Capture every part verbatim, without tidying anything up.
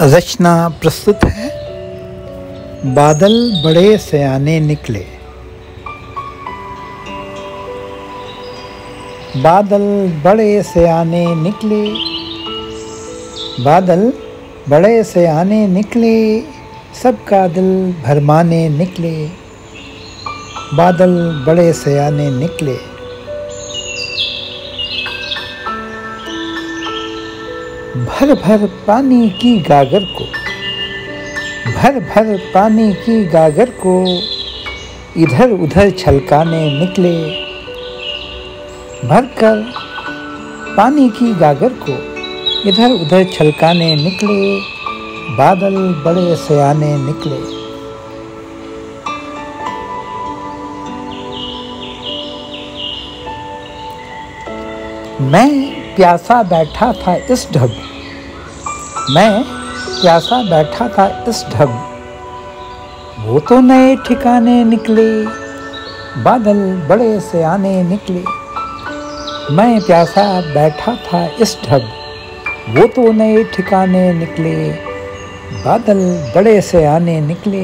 रचना प्रस्तुत है। बादल बड़े सयाने निकले। बादल बड़े सयाने निकले, बादल बड़े सयाने निकले, सबका दिल भरमाने निकले। बादल बड़े सयाने निकले। भर भर पानी की गागर को, भर भर पानी की गागर को, इधर उधर छलकाने निकले। भरकर पानी की गागर को इधर उधर छलकाने निकले। बादल बड़े सयाने निकले। मैं प्यासा बैठा था इस ढब, मैं प्यासा बैठा था इस ढब, वो तो नए ठिकाने निकले। बादल बड़े सयाने निकले। मैं प्यासा बैठा था इस ढब, वो तो नए ठिकाने निकले। बादल बड़े सयाने निकले,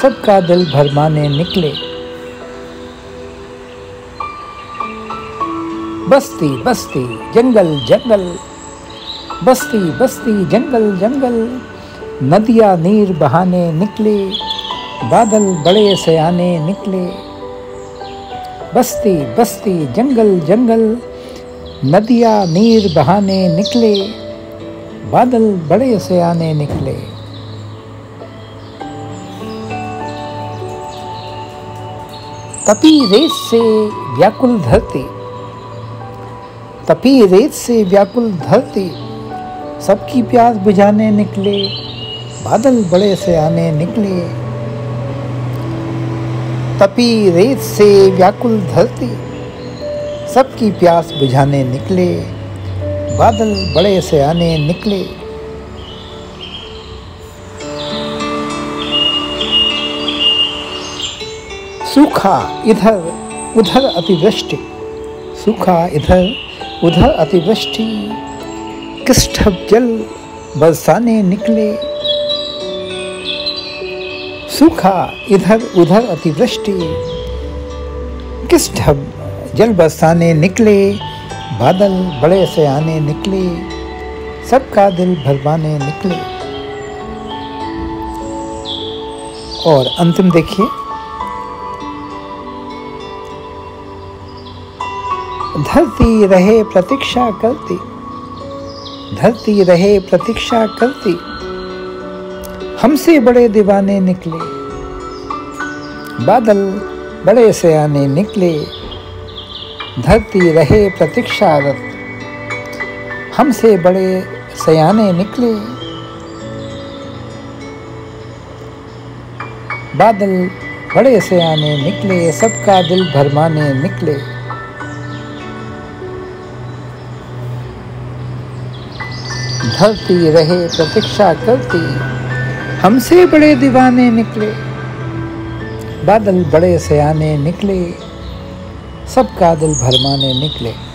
सबका दिल भरमाने निकले। बस्ती बस्ती जंगल जंगल, बस्ती बस्ती जंगल जंगल, नदियाँ नीर बहाने निकले। बादल बड़े सयाने निकले। बस्ती बस्ती जंगल जंगल, नदियाँ नीर बहाने निकले। बादल बड़े सयाने निकले। तपी रेत से व्याकुल धरती, तपी रेत से व्याकुल धरती, सबकी प्यास बुझाने निकले। बादल बड़े सयाने निकले। तपी रेत से व्याकुल धरती, सबकी प्यास बुझाने निकले। बादल बड़े सयाने निकले। सूखा इधर उधर अतिवृष्टि, सूखा इधर उधर अतिवृष्टि, किस ढब जल बरसाने निकले। सूखा इधर उधर अतिवृष्टि, किस ढब जल बरसाने निकले। बादल बड़े सयाने निकले, सबका दिल भरमाने निकले। और अंतिम देखिए। धरती रहे प्रतीक्षा करती, धरती रहे प्रतीक्षा करती, हमसे बड़े दीवाने निकले। बादल बड़े सयाने निकले। धरती रहे प्रतीक्षारत, हमसे बड़े सयाने निकले। बादल बड़े सयाने निकले, सबका दिल भरमाने निकले। धरती रहे प्रतीक्षा करती, हमसे बड़े दीवाने निकले। बादल बड़े सयाने निकले, सबका दिल भरमाने निकले।